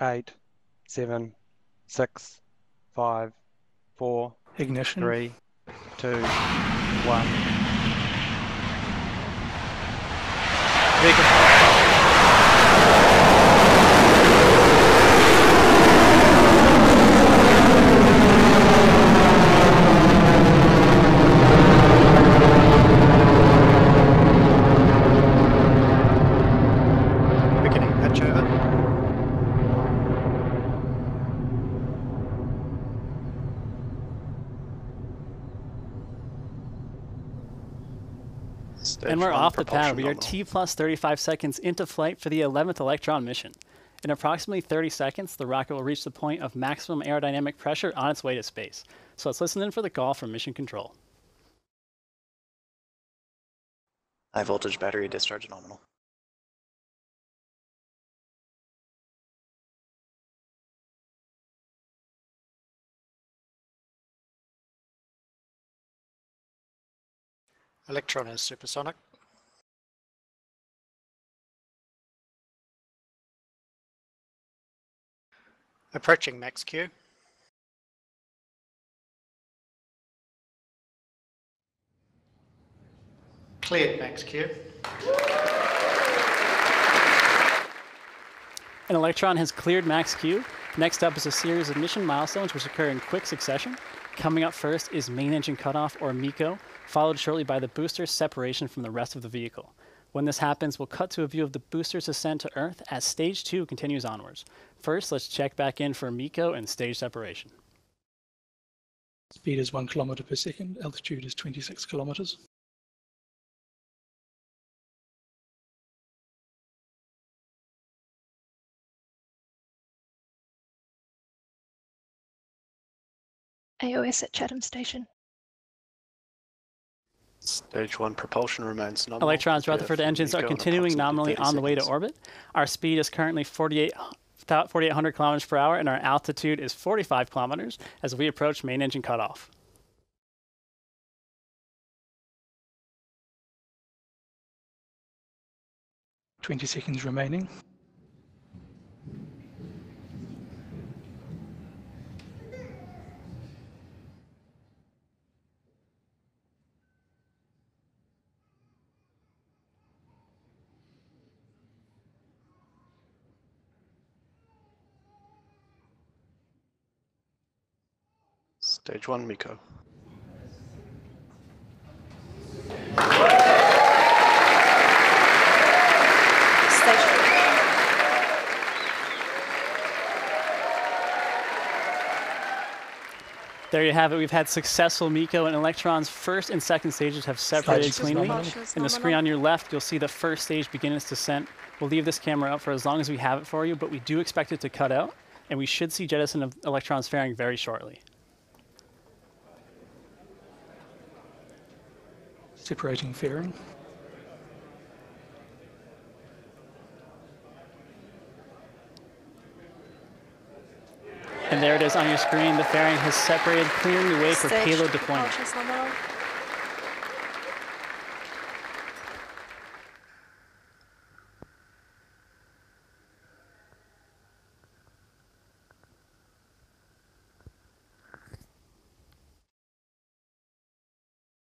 8, 7, 6, 5, 4, ignition, 3, 2, 1. And we're off the pad. We are T plus 35 seconds into flight for the 11th Electron mission. In approximately 30 seconds, the rocket will reach the point of maximum aerodynamic pressure on its way to space. So let's listen in for the call from mission control. High voltage battery discharge nominal. Electron is supersonic. Approaching Max Q. Cleared Max Q. And Electron has cleared Max Q. Next up is a series of mission milestones which occur in quick succession. Coming up first is main engine cutoff, or MECO, followed shortly by the booster's separation from the rest of the vehicle. When this happens, we'll cut to a view of the booster's ascent to Earth as Stage 2 continues onwards. First, let's check back in for MECO and stage separation. Speed is 1 km/s, altitude is 26 kilometers. AOS at Chatham Station. Stage 1 propulsion remains nominal. Electron's Rutherford engines are continuing nominally on the way to orbit. Our speed is currently 4,800 km/h and our altitude is 45 kilometers as we approach main engine cutoff. Twenty seconds remaining. Stage 1, MECO. There you have it. We've had successful MECO, and Electron's first and second stages have separated cleanly. In the screen on your left, you'll see the first stage begin its descent. We'll leave this camera up for as long as we have it for you, but we do expect it to cut out, and we should see jettison of Electron's fairing very shortly. Separating fairing. And there it is on your screen. The fairing has separated, clearing the way for payload deployment.